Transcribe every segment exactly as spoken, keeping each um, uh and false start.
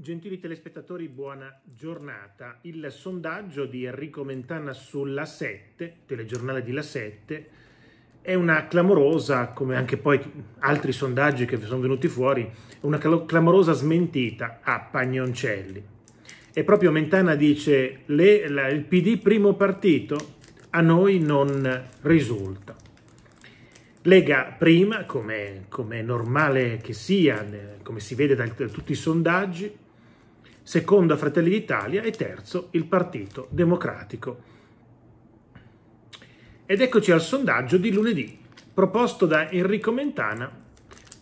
Gentili telespettatori, buona giornata. Il sondaggio di Enrico Mentana sulla sette, telegiornale di La sette, è una clamorosa, come anche poi altri sondaggi che sono venuti fuori, una clamorosa smentita a Pagnoncelli. E proprio Mentana dice le, la, il P D primo partito a noi non risulta. Lega prima, come è normale che sia, come si vede da, da tutti i sondaggi, secondo Fratelli d'Italia e terzo il Partito Democratico. Ed eccoci al sondaggio di lunedì, proposto da Enrico Mentana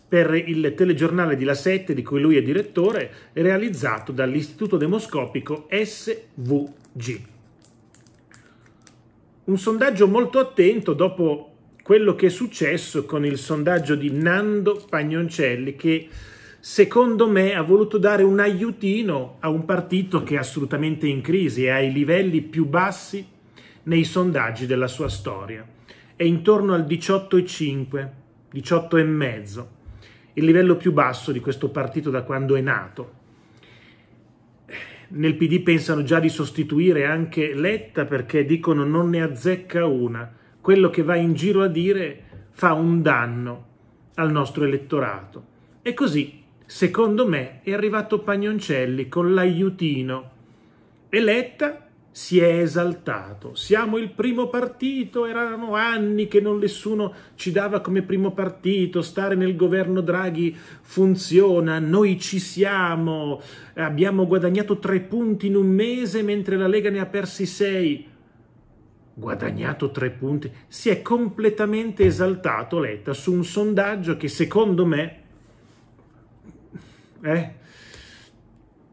per il telegiornale di La sette, di cui lui è direttore, realizzato dall'Istituto Demoscopico S V G. Un sondaggio molto attento dopo quello che è successo con il sondaggio di Nando Pagnoncelli, che secondo me ha voluto dare un aiutino a un partito che è assolutamente in crisi e ai livelli più bassi nei sondaggi della sua storia. È intorno al diciotto virgola cinque, diciotto virgola cinque, il livello più basso di questo partito da quando è nato. Nel P D pensano già di sostituire anche Letta perché dicono non ne azzecca una. Quello che va in giro a dire fa un danno al nostro elettorato. E così, secondo me, è arrivato Pagnoncelli con l'aiutino. E Letta si è esaltato. Siamo il primo partito, erano anni che non nessuno ci dava come primo partito, stare nel governo Draghi funziona, noi ci siamo, abbiamo guadagnato tre punti in un mese mentre la Lega ne ha persi sei. Guadagnato tre punti, si è completamente esaltato Letta su un sondaggio che secondo me... Eh,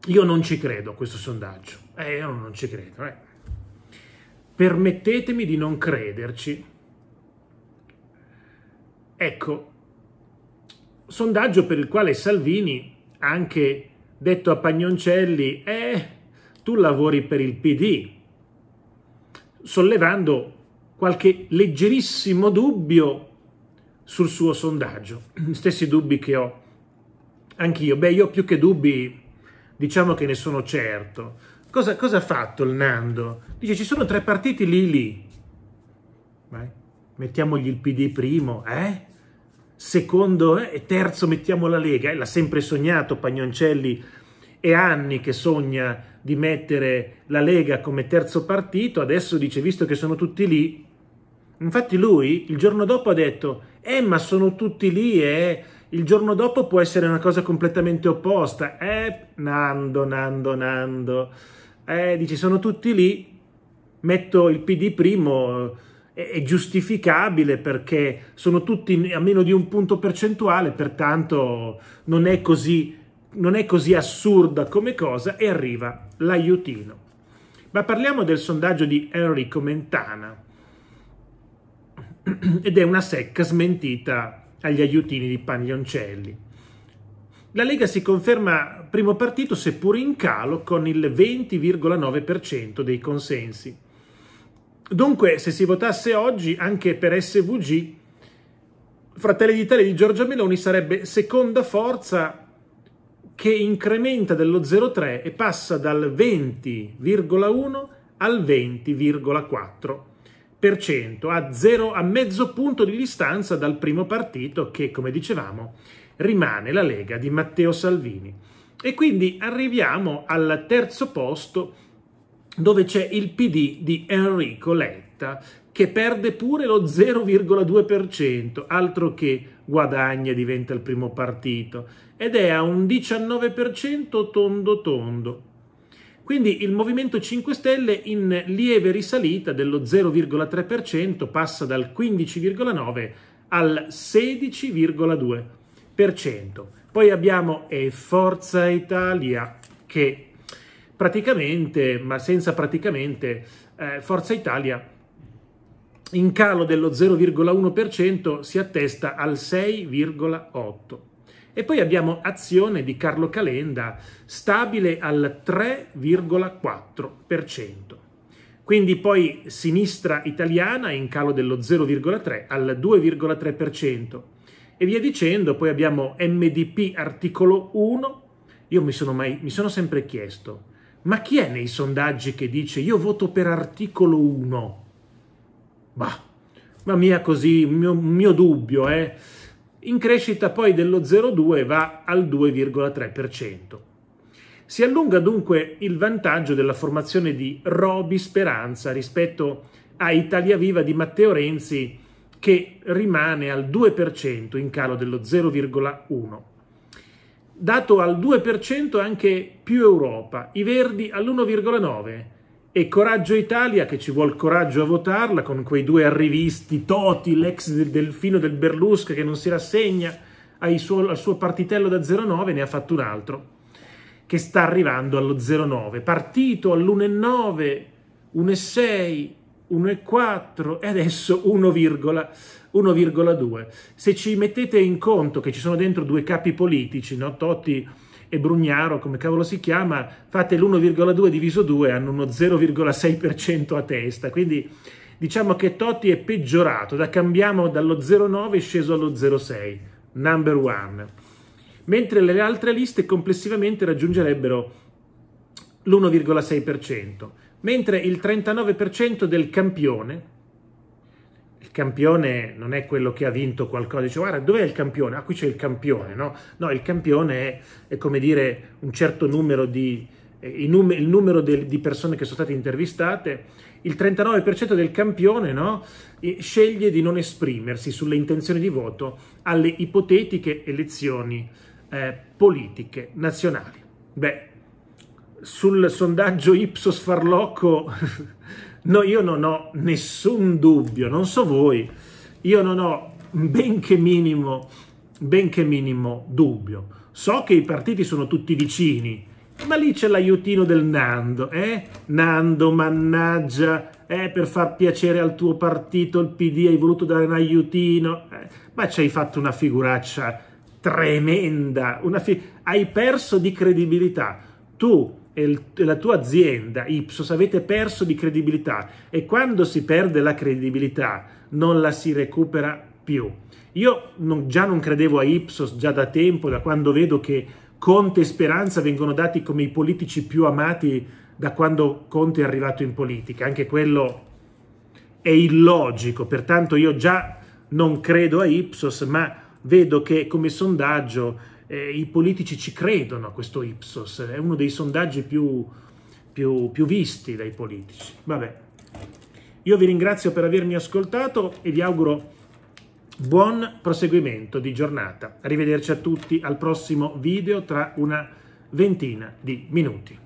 io non ci credo a questo sondaggio, eh, io non ci credo, eh. Permettetemi di non crederci. Ecco, sondaggio per il quale Salvini ha anche detto a Pagnoncelli eh, tu lavori per il P D, sollevando qualche leggerissimo dubbio sul suo sondaggio, stessi dubbi che ho anch'io. Beh, io più che dubbi, diciamo che ne sono certo. Cosa, cosa ha fatto il Nando? Dice, ci sono tre partiti lì lì. Vai. Mettiamogli il P D primo, eh? Secondo eh? e terzo mettiamo la Lega. Eh, l'ha sempre sognato Pagnoncelli, è anni che sogna di mettere la Lega come terzo partito. Adesso dice, visto che sono tutti lì, infatti lui il giorno dopo ha detto, eh ma sono tutti lì e... Eh. Il giorno dopo può essere una cosa completamente opposta. Eh, Nando, Nando, Nando. Eh, dici, sono tutti lì, metto il P D primo, è, è giustificabile perché sono tutti a meno di un punto percentuale, pertanto non è così, non è così assurda come cosa, e arriva l'aiutino. Ma parliamo del sondaggio di Enrico Mentana. Ed è una secca smentita agli aiutini di Pagnoncelli. La Lega si conferma primo partito, seppur in calo, con il venti virgola nove per cento dei consensi. Dunque, se si votasse oggi, anche per S V G, Fratelli d'Italia di Giorgia Meloni sarebbe seconda forza, che incrementa dello zero virgola tre e passa dal venti virgola uno al venti virgola quattro. A, zero, a mezzo punto di distanza dal primo partito che, come dicevamo, rimane la Lega di Matteo Salvini. E quindi arriviamo al terzo posto, dove c'è il P D di Enrico Letta, che perde pure lo zero virgola due per cento, altro che guadagna e diventa il primo partito, ed è a un diciannove per cento tondo tondo. Quindi il Movimento cinque Stelle in lieve risalita dello zero virgola tre per cento passa dal quindici virgola nove al sedici virgola due per cento. Poi abbiamo eh, Forza Italia che praticamente, ma senza praticamente, eh, Forza Italia in calo dello zero virgola uno per cento si attesta al sei virgola otto per cento. E poi abbiamo Azione di Carlo Calenda, stabile al tre virgola quattro per cento. Quindi poi Sinistra Italiana in calo dello zero virgola tre al due virgola tre per cento. E via dicendo, poi abbiamo M D P Articolo uno Io mi sono, mai, mi sono sempre chiesto, ma chi è nei sondaggi che dice io voto per articolo uno? Bah, ma mia così, mio, mio dubbio, eh. In crescita poi dello zero virgola due va al due virgola tre per cento. Si allunga dunque il vantaggio della formazione di Roby Speranza rispetto a Italia Viva di Matteo Renzi, che rimane al due per cento in calo dello zero virgola uno. Dato al due per cento anche Più Europa, i Verdi all'uno virgola nove e Coraggio Italia, che ci vuol coraggio a votarla, con quei due arrivisti, Toti, l'ex delfino del Berlusca che non si rassegna ai suo, al suo partitello da zero virgola nove, ne ha fatto un altro, che sta arrivando allo zero virgola nove. Partito all'uno virgola nove, uno virgola sei, uno virgola quattro e adesso uno virgola due. Se ci mettete in conto che ci sono dentro due capi politici, no? Toti e Brugnaro, come cavolo si chiama, fate l'uno virgola due diviso due, hanno uno zero virgola sei per cento a testa, quindi diciamo che Toti è peggiorato, da cambiamo dallo zero virgola nove sceso allo zero virgola sei, number one, mentre le altre liste complessivamente raggiungerebbero l'uno virgola sei per cento, mentre il trentanove per cento del campione, il campione non è quello che ha vinto qualcosa, dice guarda dov'è il campione? Ah, qui c'è il campione, no? No, il campione è, è come dire un certo numero di, eh, il, num il numero del, di persone che sono state intervistate, il trentanove per cento del campione, no? E sceglie di non esprimersi sulle intenzioni di voto alle ipotetiche elezioni eh, politiche nazionali. Beh, sul sondaggio Ipsos farlocco no, io non ho nessun dubbio, non so voi, io non ho benché minimo, benché minimo dubbio. So che i partiti sono tutti vicini, ma lì c'è l'aiutino del Nando, eh? Nando, mannaggia, eh, per far piacere al tuo partito, il P D, hai voluto dare un aiutino, eh, ma ci hai fatto una figuraccia tremenda, una fi- hai perso di credibilità. Tu e la tua azienda Ipsos avete perso di credibilità, e quando si perde la credibilità non la si recupera più. Io non, già non credevo a Ipsos già da tempo, da quando vedo che Conte e Speranza vengono dati come i politici più amati da quando Conte è arrivato in politica. Anche quello è illogico, pertanto io già non credo a Ipsos, ma vedo che come sondaggio Eh, i politici ci credono a questo Ipsos, è uno dei sondaggi più, più, più visti dai politici. Vabbè, io vi ringrazio per avermi ascoltato e vi auguro buon proseguimento di giornata. Arrivederci a tutti al prossimo video tra una ventina di minuti.